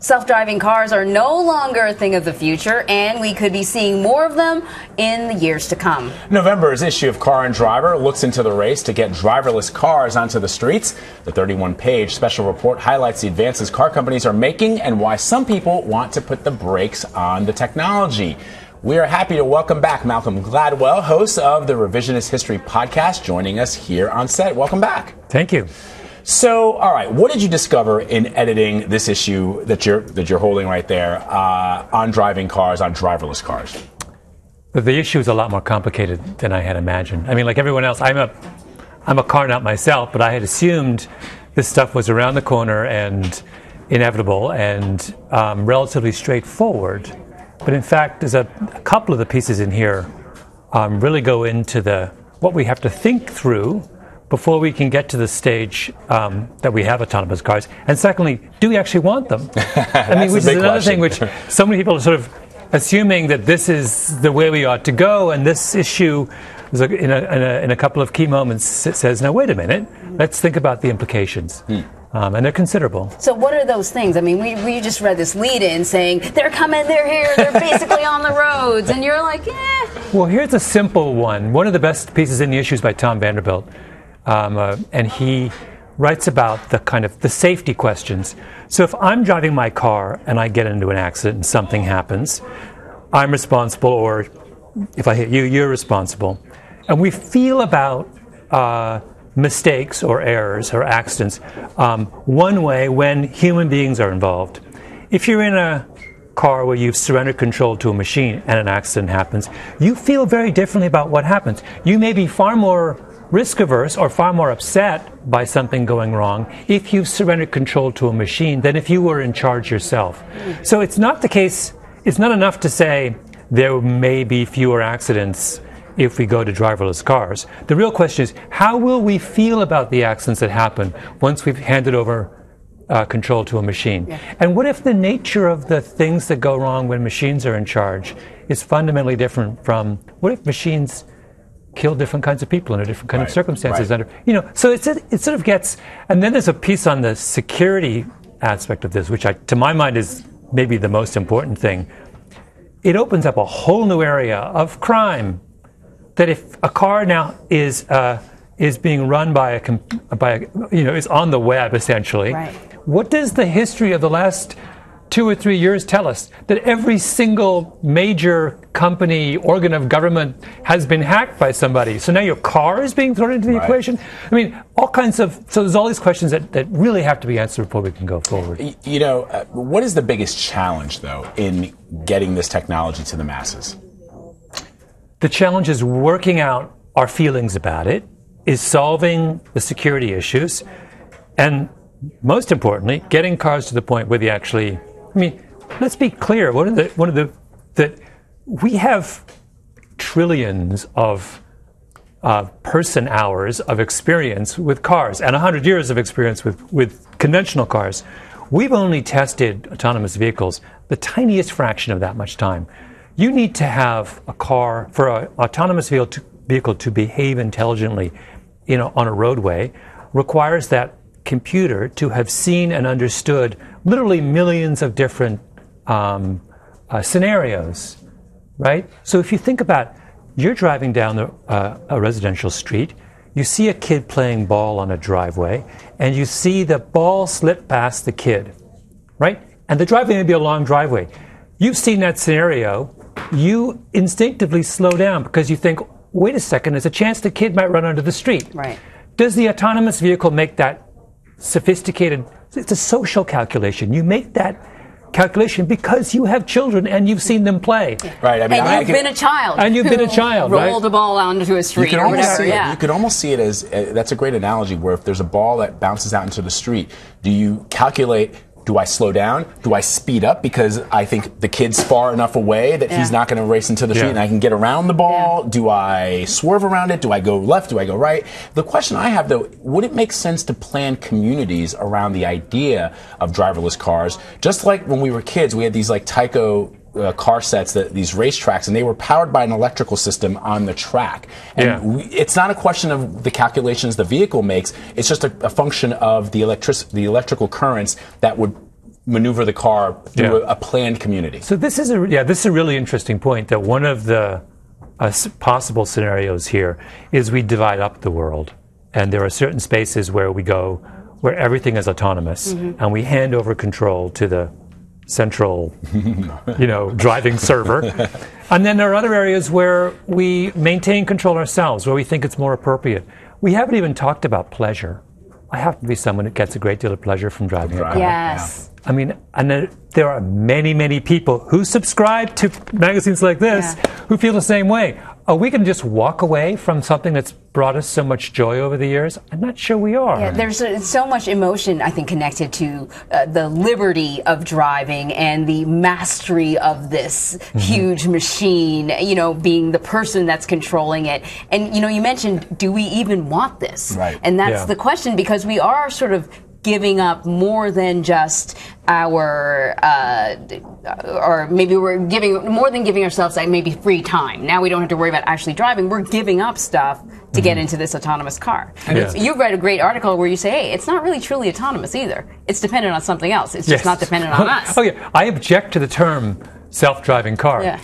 Self-driving cars are no longer a thing of the future, and we could be seeing more of them in the years to come. November's issue of Car and Driver looks into the race to get driverless cars onto the streets. The 31-page special report highlights the advances car companies are making and why some people want to put the brakes on the technology. We are happy to welcome back Malcolm Gladwell, host of the Revisionist History podcast, joining us here on set. Welcome back. Thank you. So, all right, what did you discover in editing this issue that you're holding right there on driving cars, on driverless cars? The issue is a lot more complicated than I had imagined. I mean, like everyone else, I'm a car nut myself, but I had assumed this stuff was around the corner and inevitable and relatively straightforward. But in fact, there's a couple of the pieces in here really go into what we have to think through before we can get to the stage that we have autonomous cars. And secondly, do we actually want them? I mean, which is another thing which so many people are sort of assuming that this is the way we ought to go. And this issue, in a couple of key moments, it says, now, wait a minute, let's think about the implications. And they're considerable. So what are those things? I mean, we just read this lead-in saying, they're coming, they're here, they're basically on the roads. And you're like, eh. Well, here's a simple one. One of the best pieces in the issue is by Tom Vanderbilt. And he writes about the safety questions. So if I'm driving my car and I get into an accident and something happens, I'm responsible, or if I hit you, you're responsible. And we feel about mistakes or errors or accidents one way when human beings are involved. If you're in a car where you've surrendered control to a machine and an accident happens, you feel very differently about what happens. You may be far more risk-averse or far more upset by something going wrong if you've surrendered control to a machine than if you were in charge yourself. So it's not the case, it's not enough to say there may be fewer accidents if we go to driverless cars. The real question is, how will we feel about the accidents that happen once we've handed over control to a machine? Yeah. And what if the nature of the things that go wrong when machines are in charge is fundamentally different from, what if machines kill different kinds of people under different kind of circumstances? Right. So it sort of gets, and then there's a piece on the security aspect of this, which to my mind is maybe the most important thing. It opens up a whole new area of crime. That if a car now is being run by is on the web essentially, right. What does the history of the last 2 or 3 years tell us? That every single major company, organ of government has been hacked by somebody. So now your car is being thrown into the equation. I mean, so there's all these questions that really have to be answered before we can go forward. What is the biggest challenge though in getting this technology to the masses? The challenge is working out our feelings about it, is solving the security issues, and most importantly, getting cars to the point where they actually, I mean, let's be clear, that we have trillions of person hours of experience with cars and 100 years of experience with conventional cars. We've only tested autonomous vehicles the tiniest fraction of that much time. You need to have a car, for an autonomous vehicle to behave intelligently on a roadway, requires that computer to have seen and understood literally millions of different scenarios, right? So if you think about, you're driving down a residential street, you see a kid playing ball on a driveway, and you see the ball slip past the kid, right? And the driveway may be a long driveway. You've seen that scenario. You instinctively slow down because you think, wait a second, there's a chance the kid might run onto the street. Right. Does the autonomous vehicle make that sophisticated, it's a social calculation. You make that calculation because you have children and you've seen them play. Right. I mean, and you've been a child. And you've been a child, right? Rolled a ball onto a street or whatever. Yeah. You could almost see it as, that's a great analogy, where if there's a ball that bounces out into the street, do you calculate, do I slow down? Do I speed up because I think the kid's far enough away that he's not going to race into the street and I can get around the ball? Yeah. Do I swerve around it? Do I go left? Do I go right? The question I have, though, would it make sense to plan communities around the idea of driverless cars? Just like when we were kids, we had these like Tyco car sets, these racetracks, and they were powered by an electrical system on the track. And it's not a question of the calculations the vehicle makes, it's just a function of the electrical currents that would maneuver the car through a planned community. So this is a really interesting point, that one of the possible scenarios here is we divide up the world, and there are certain spaces where we go where everything is autonomous, and we hand over control to the central, driving server. And then there are other areas where we maintain control ourselves, where we think it's more appropriate. We haven't even talked about pleasure. I happen to be someone who gets a great deal of pleasure from driving. Yes. I mean, and there are many, many people who subscribe to magazines like this who feel the same way. Are we going to just walk away from something that's brought us so much joy over the years? I'm not sure we are. Yeah, there's so much emotion, I think, connected to the liberty of driving and the mastery of this huge machine, being the person that's controlling it. And, you mentioned, do we even want this? Right. And that's the question, because we are sort of giving up more than just our, or maybe we're giving more than giving ourselves like maybe free time. Now we don't have to worry about actually driving. We're giving up stuff to get into this autonomous car. And you read a great article where you say, hey, it's not really truly autonomous either. It's dependent on something else. It's just not dependent on us. I object to the term self-driving car. Yeah.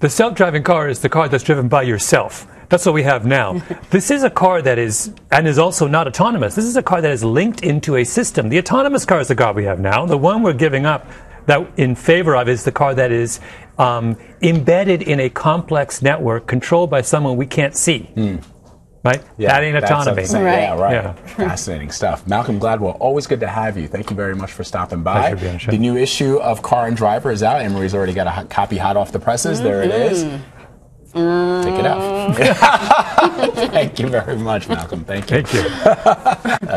The self-driving car is the car that's driven by yourself. That's what we have now. This is a car that is, and is also not autonomous. This is a car that is linked into a system. The autonomous car is the car we have now. The one we're giving up that in favor of is the car that is embedded in a complex network controlled by someone we can't see. Right? Yeah, that ain't autonomy. Right. Yeah, right. Yeah. Fascinating stuff. Malcolm Gladwell, always good to have you. Thank you very much for stopping by. Pleasure being sure. The new issue of Car and Driver is out. Anne-Marie's already got a copy hot off the presses. There it is. Take it out. Thank you very much, Malcolm. Thank you. Thank you.